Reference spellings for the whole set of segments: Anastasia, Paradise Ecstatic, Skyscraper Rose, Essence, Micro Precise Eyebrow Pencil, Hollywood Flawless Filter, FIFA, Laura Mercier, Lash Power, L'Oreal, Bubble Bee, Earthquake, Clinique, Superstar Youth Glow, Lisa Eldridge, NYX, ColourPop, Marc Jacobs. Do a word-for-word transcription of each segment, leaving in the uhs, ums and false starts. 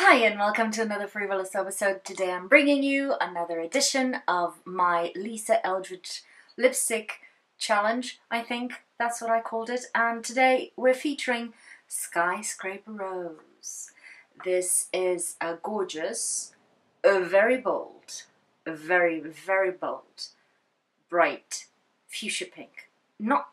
Hi and welcome to another frivolous episode. Today I'm bringing you another edition of my Lisa Eldridge lipstick challenge, I think that's what I called it, and today we're featuring Skyscraper Rose. This is a gorgeous, a very bold, a very, very bold, bright fuchsia pink. Not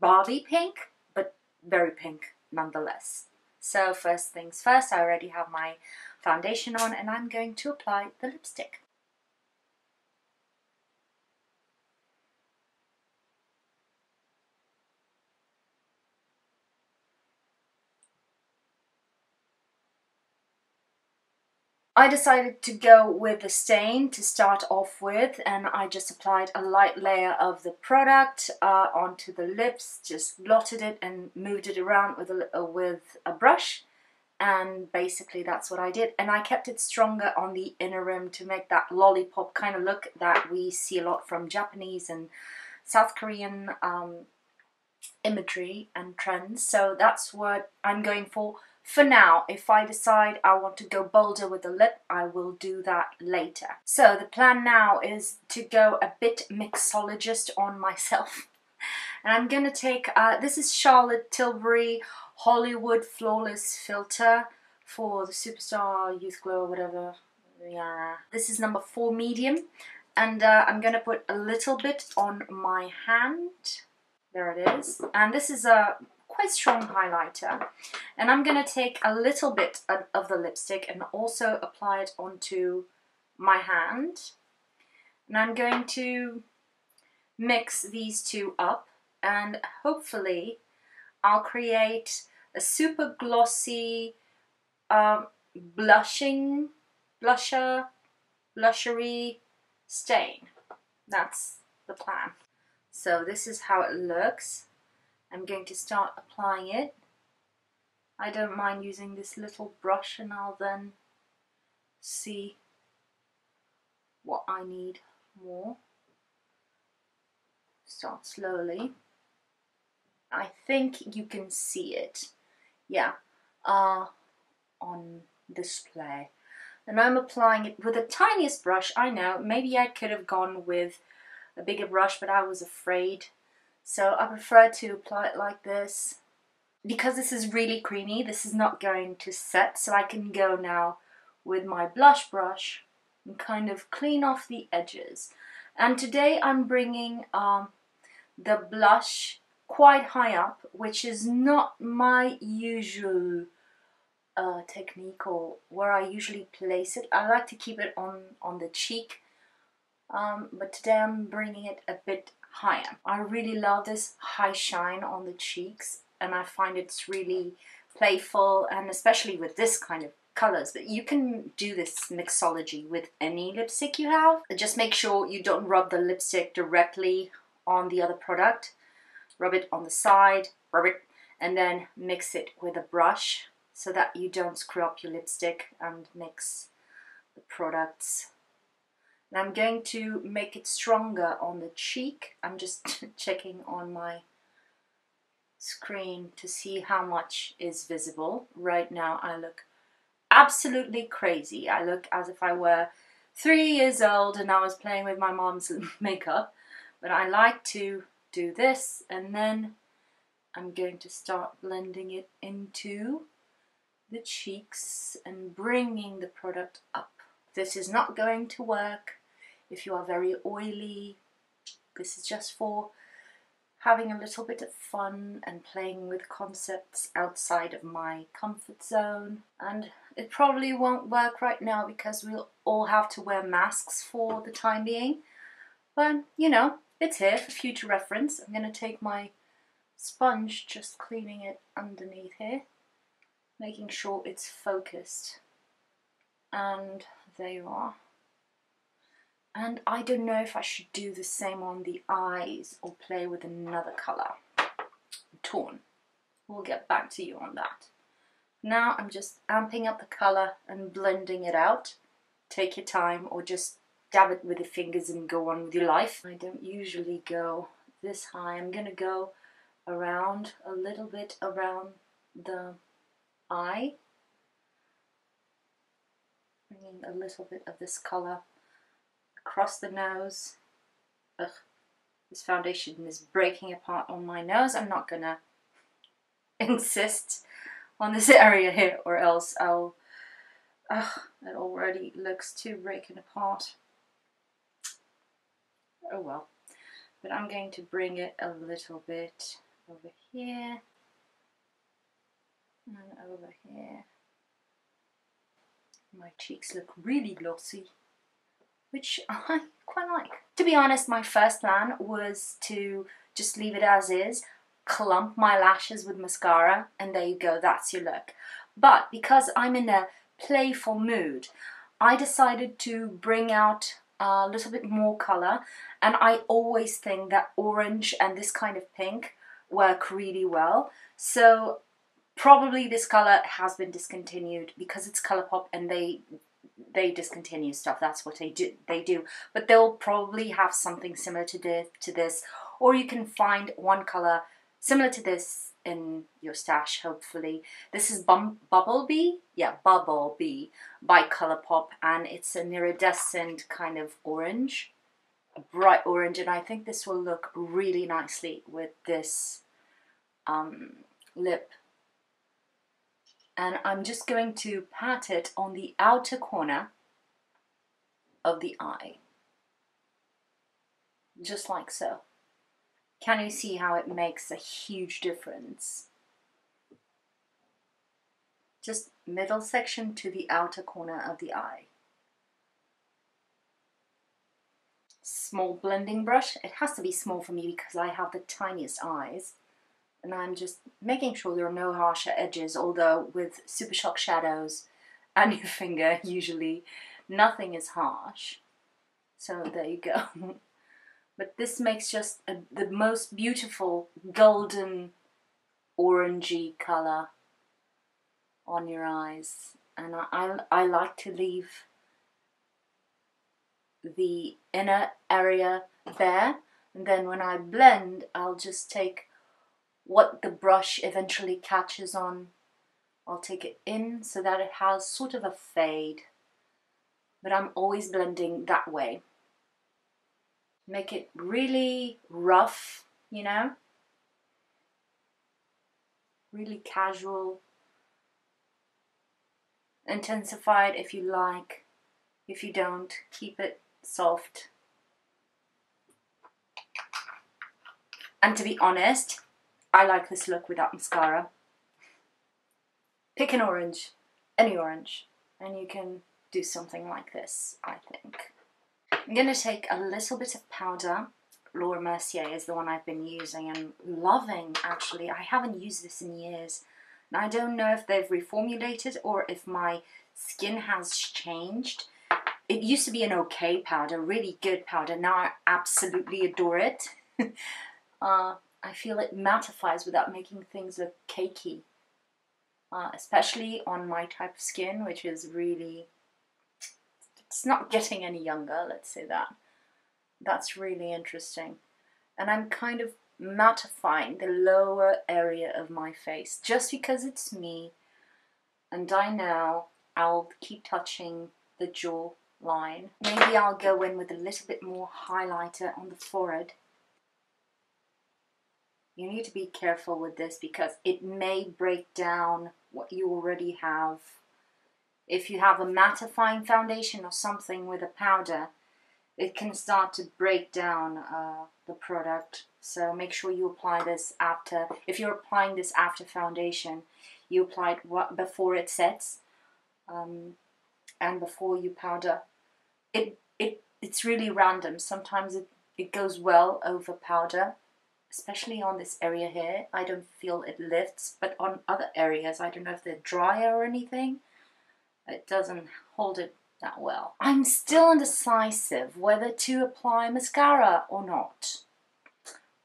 Barbie pink, but very pink nonetheless. So first things first, I already have my foundation on and I'm going to apply the lipstick. I decided to go with the stain to start off with, and I just applied a light layer of the product uh, onto the lips, just blotted it and moved it around with a, uh, with a brush, and basically that's what I did. And I kept it stronger on the inner rim to make that lollipop kind of look that we see a lot from Japanese and South Korean um, imagery and trends, so that's what I'm going for. For now, if I decide I want to go bolder with the lip, I will do that later. So the plan now is to go a bit mixologist on myself. And I'm going to take, uh, this is Charlotte Tilbury Hollywood Flawless Filter for the Superstar Youth Glow, whatever. Yeah. This is number four medium. And uh, I'm going to put a little bit on my hand. There it is. And this is a quite strong highlighter, and I'm going to take a little bit of the lipstick and also apply it onto my hand, and I'm going to mix these two up, and hopefully I'll create a super glossy um, blushing blusher blushery stain. That's the plan. So this is how it looks. I'm going to start applying it. I don't mind using this little brush, and I'll then see what I need more. Start slowly. I think you can see it, yeah, uh, on display. And I'm applying it with the tiniest brush, I know. Maybe I could have gone with a bigger brush, but I was afraid. So I prefer to apply it like this. Because this is really creamy, this is not going to set, so I can go now with my blush brush and kind of clean off the edges. And today I'm bringing um, the blush quite high up, which is not my usual uh, technique or where I usually place it. I like to keep it on, on the cheek, um, but today I'm bringing it a bit higher. I really love this high shine on the cheeks, and I find it's really playful, and especially with this kind of colors. But you can do this mixology with any lipstick you have. Just make sure you don't rub the lipstick directly on the other product. Rub it on the side, rub it, and then mix it with a brush so that you don't screw up your lipstick and mix the products. I'm going to make it stronger on the cheek. I'm just checking on my screen to see how much is visible. Right now I look absolutely crazy. I look as if I were three years old and I was playing with my mom's makeup. But I like to do this, and then I'm going to start blending it into the cheeks and bringing the product up. This is not going to work if you are very oily. This is just for having a little bit of fun and playing with concepts outside of my comfort zone. And it probably won't work right now because we'll all have to wear masks for the time being. But, you know, it's here for future reference. I'm going to take my sponge, just cleaning it underneath here, making sure it's focused. And there you are. And I don't know if I should do the same on the eyes or play with another colour. I'm torn. We'll get back to you on that. Now I'm just amping up the colour and blending it out. Take your time, or just dab it with your fingers and go on with your life. I don't usually go this high. I'm going to go around a little bit around the eye. bringing a little bit of this colour across the nose. Ugh, this foundation is breaking apart on my nose. I'm not gonna insist on this area here, or else I'll... Ugh, it already looks too breaking apart. Oh well. But I'm going to bring it a little bit over here and over here. My cheeks look really glossy, which I quite like. To be honest, my first plan was to just leave it as is, clump my lashes with mascara, and there you go, that's your look. But because I'm in a playful mood, I decided to bring out a little bit more colour, and I always think that orange and this kind of pink work really well. So probably this colour has been discontinued because it's ColourPop and they they discontinue stuff. That's what they do. They do, but they'll probably have something similar to this, to this, or you can find one colour similar to this in your stash. Hopefully, this is Bum Bubble Bee. Yeah, Bubble Bee by ColourPop, and it's an iridescent kind of orange, a bright orange, and I think this will look really nicely with this um, lip. And I'm just going to pat it on the outer corner of the eye. Just like so. Can you see how it makes a huge difference? Just middle section to the outer corner of the eye. Small blending brush. It has to be small for me because I have the tiniest eyes. And I'm just making sure there are no harsher edges, although with Super Shock shadows and your finger, usually nothing is harsh. So there you go. But this makes just a, the most beautiful golden orangey colour on your eyes. And I, I, I like to leave the inner area there. And then when I blend, I'll just take what the brush eventually catches on. I'll take it in so that it has sort of a fade, but I'm always blending that way. Make it really rough, you know, really casual. Intensify it if you like, if you don't, keep it soft. And to be honest, I like this look without mascara. Pick an orange, any orange, and you can do something like this, I think. I'm going to take a little bit of powder. Laura Mercier is the one I've been using and loving, actually. I haven't used this in years. And I don't know if they've reformulated or if my skin has changed. It used to be an okay powder, really good powder. Now I absolutely adore it. uh, I feel it mattifies without making things look cakey, uh, especially on my type of skin, which is really, it's not getting any younger, let's say that. That's really interesting. And I'm kind of mattifying the lower area of my face, just because it's me, and I know I'll keep touching the jawline. Maybe I'll go in with a little bit more highlighter on the forehead. You need to be careful with this because it may break down what you already have. If you have a mattifying foundation or something with a powder, it can start to break down uh, the product. So make sure you apply this after. If you're applying this after foundation, you apply it what, before it sets um, and before you powder. It, it, it's really random. Sometimes it, it goes well over powder. Especially on this area here, I don't feel it lifts, but on other areas, I don't know if they're drier or anything, it doesn't hold it that well. I'm still indecisive whether to apply mascara or not.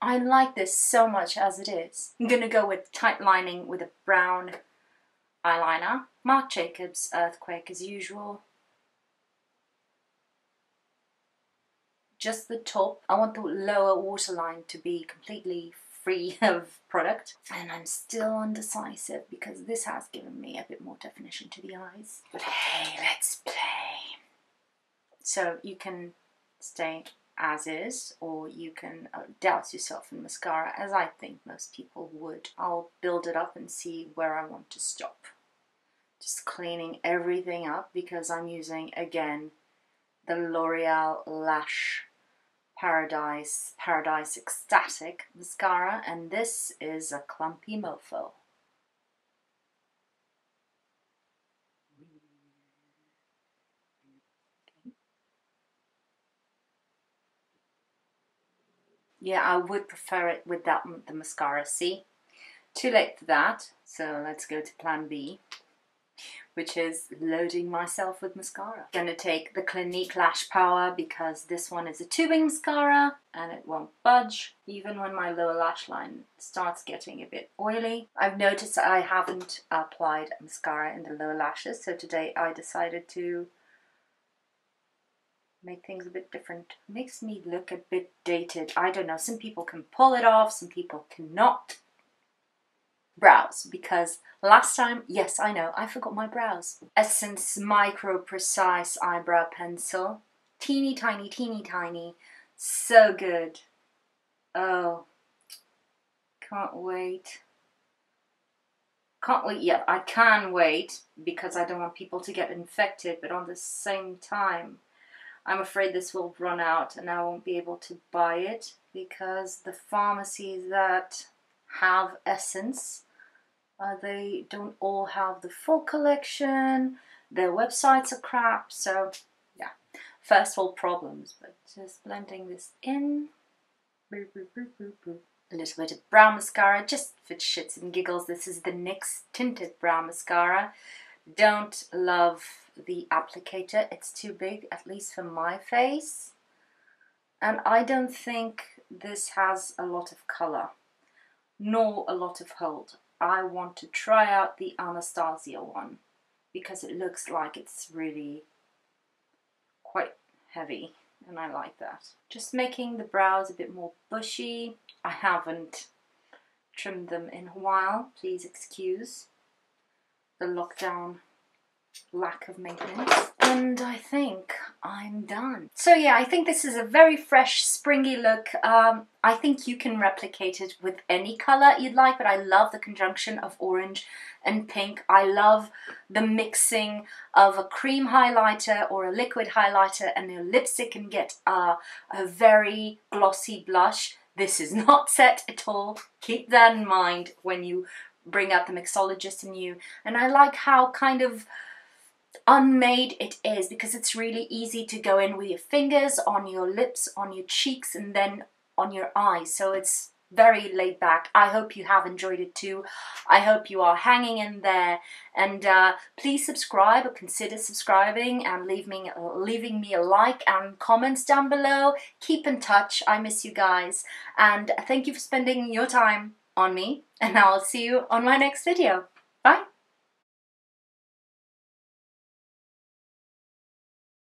I like this so much as it is. I'm gonna go with tight lining with a brown eyeliner. Marc Jacobs Earthquake as usual. Just the top. I want the lower waterline to be completely free of product. And I'm still indecisive because this has given me a bit more definition to the eyes. But hey, let's play. So you can stay as is, or you can uh, douse yourself in mascara, as I think most people would. I'll build it up and see where I want to stop. Just cleaning everything up because I'm using, again, the L'Oreal Lash Paradise, Paradise Ecstatic mascara, and this is a clumpy mofo. Yeah, I would prefer it without the mascara, see? Too late for that, so let's go to plan B, which is loading myself with mascara. I'm going to take the Clinique Lash Power because this one is a tubing mascara and it won't budge, even when my lower lash line starts getting a bit oily. I've noticed I haven't applied mascara in the lower lashes, so today I decided to make things a bit different. It makes me look a bit dated. I don't know, some people can pull it off, some people cannot. Brows, because last time, yes, I know, I forgot my brows. Essence Micro Precise Eyebrow Pencil. Teeny tiny, teeny tiny. So good. Oh, can't wait. Can't wait, yeah, I can wait because I don't want people to get infected, but on the same time, I'm afraid this will run out and I won't be able to buy it because the pharmacies that have Essence, uh, they don't all have the full collection, their websites are crap, so yeah, first world problems. But just blending this in, boop, boop, boop, boop, boop. A little bit of brow mascara, just for shits and giggles. This is the N Y X Tinted Brow Mascara. Don't love the applicator, it's too big, at least for my face, and I don't think this has a lot of colour, nor a lot of hold. I want to try out the Anastasia one because it looks like it's really quite heavy and I like that. Just making the brows a bit more bushy. I haven't trimmed them in a while, please excuse the lockdown lack of maintenance. And I think I'm done. So yeah, I think this is a very fresh, springy look. Um, I think you can replicate it with any colour you'd like, but I love the conjunction of orange and pink. I love the mixing of a cream highlighter or a liquid highlighter and your lipstick can get uh, a very glossy blush. This is not set at all. Keep that in mind when you bring out the mixologist in you. And I like how kind of unmade it is because it's really easy to go in with your fingers on your lips, on your cheeks, and then on your eyes, so it's very laid back. I hope you have enjoyed it too. I hope you are hanging in there, and uh, please subscribe or consider subscribing and leave me, leaving me a like and comments down below. Keep in touch, I miss you guys, and thank you for spending your time on me, and I'll see you on my next video. Bye!